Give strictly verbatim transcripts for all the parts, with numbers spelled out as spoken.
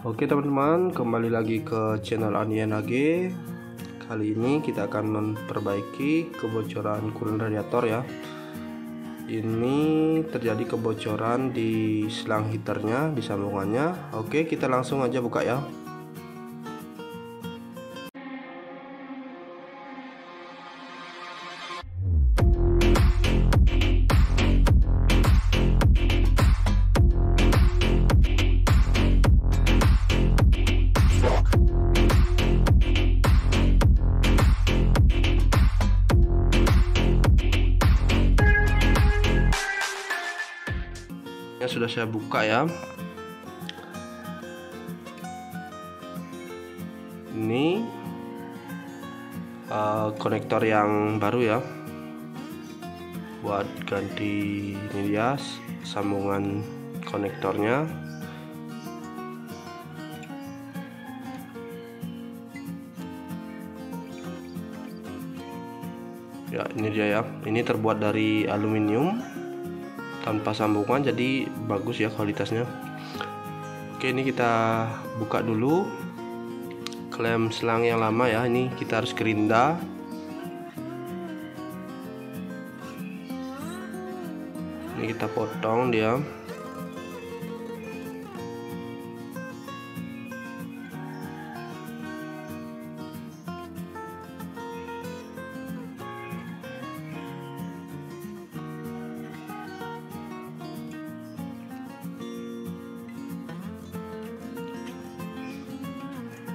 Oke teman-teman, kembali lagi ke channel Andi Nag. Kali ini kita akan memperbaiki kebocoran coolant radiator ya. Ini terjadi kebocoran di selang heaternya, di sambungannya. Oke, kita langsung aja buka ya. Sudah saya buka ya. Ini uh, konektor yang baru ya, buat ganti ini dia sambungan konektornya. Ya ini dia ya, ini terbuat dari aluminium tanpa sambungan, jadi bagus ya kualitasnya. Oke, ini kita buka dulu klem selang yang lama ya. Ini kita harus gerinda. Ini kita potong dia.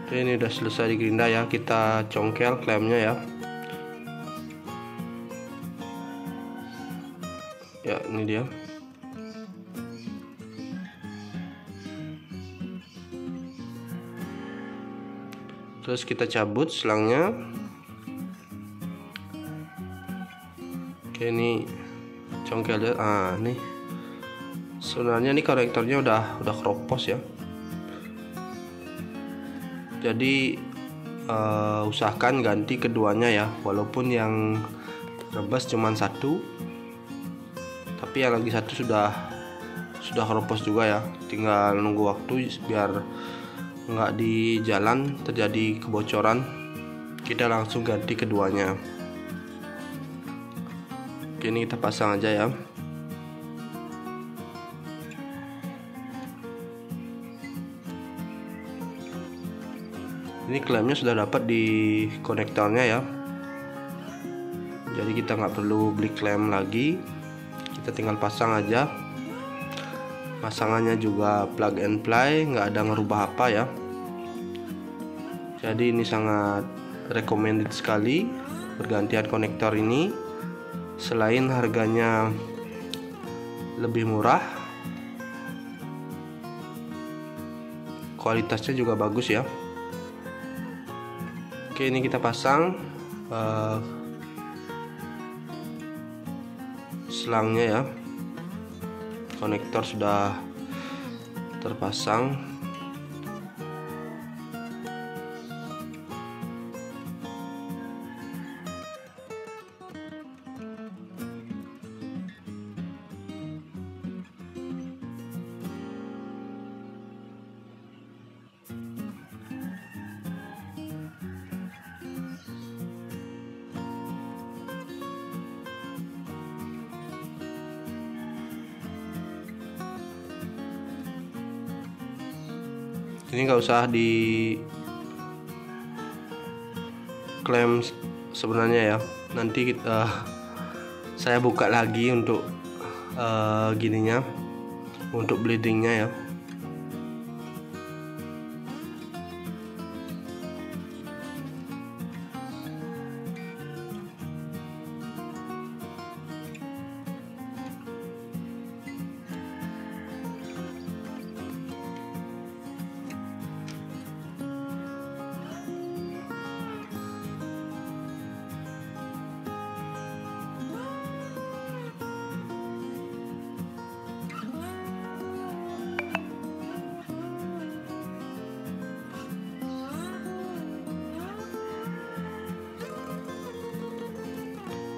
Oke, ini udah selesai digerinda ya. Kita congkel klemnya ya. Ya ini dia. Terus kita cabut selangnya. Oke, ini congkelnya. Ah nih. Sebenarnya ini konektornya udah udah keropos ya. Jadi uh, usahakan ganti keduanya ya, walaupun yang rebes cuman satu, tapi yang lagi satu sudah sudah keropos juga ya. Tinggal nunggu waktu biar nggak di jalan terjadi kebocoran. Kita langsung ganti keduanya. Oke, ini kita pasang aja ya. Ini klemnya sudah dapat di konektornya ya, jadi kita nggak perlu beli klem lagi, kita tinggal pasang aja. Pasangannya juga plug and play, nggak ada ngerubah apa ya. Jadi ini sangat recommended sekali pergantian konektor ini. Selain harganya lebih murah, kualitasnya juga bagus ya. Oke, ini kita pasang uh, selangnya ya. Konektor sudah terpasang. Ini nggak usah di klaim sebenarnya ya. Nanti kita uh, saya buka lagi untuk uh, gininya, untuk bleedingnya ya.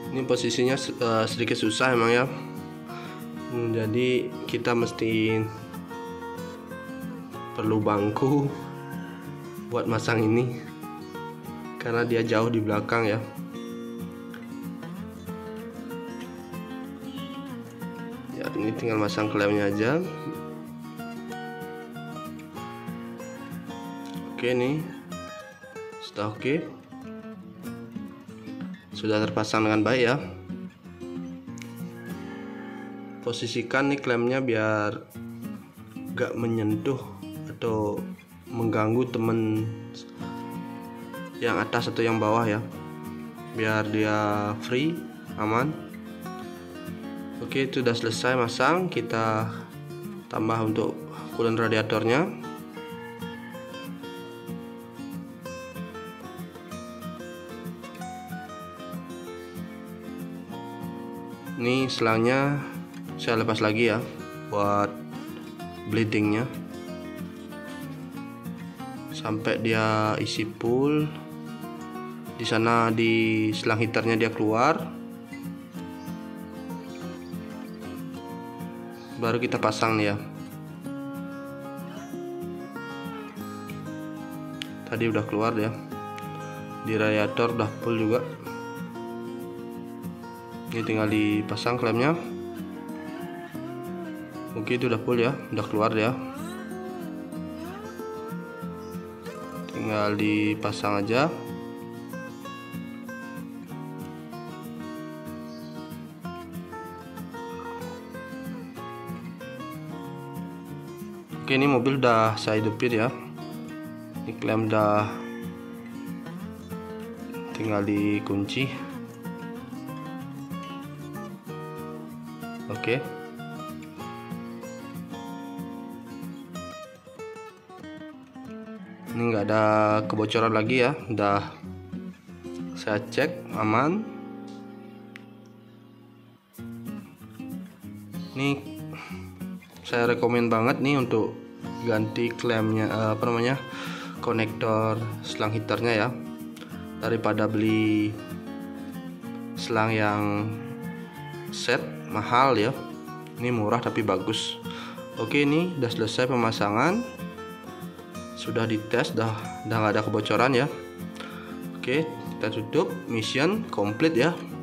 Ini posisinya uh, sedikit susah emang ya, jadi kita mesti perlu bangku buat masang ini karena dia jauh di belakang ya. Ya, ini tinggal masang klemnya aja. Oke nih, sudah oke, sudah terpasang dengan baik ya. Posisikan nih klemnya biar gak menyentuh atau mengganggu temen yang atas atau yang bawah ya, biar dia free, aman. Oke, itu sudah selesai masang. Kita tambah untuk coolant radiatornya. Ini selangnya saya lepas lagi ya buat bleedingnya sampai dia isi full. Di sana di selang heaternya dia keluar, baru kita pasang nih ya. Tadi udah keluar ya, di radiator udah full juga. Ini tinggal dipasang klemnya. Oke, itu udah full ya, udah keluar ya. Tinggal dipasang aja. Oke, ini mobil udah saya hidupin ya. Ini klem udah, tinggal dikunci. Oke. Ini nggak ada kebocoran lagi ya, udah saya cek aman. Ini saya rekomen banget nih untuk ganti klemnya, apa namanya, konektor selang heaternya ya, daripada beli selang yang set mahal ya. Ini murah tapi bagus. Oke, ini udah selesai pemasangan, sudah dites, dah dah nggak ada kebocoran ya. Oke, kita tutup, mission complete ya.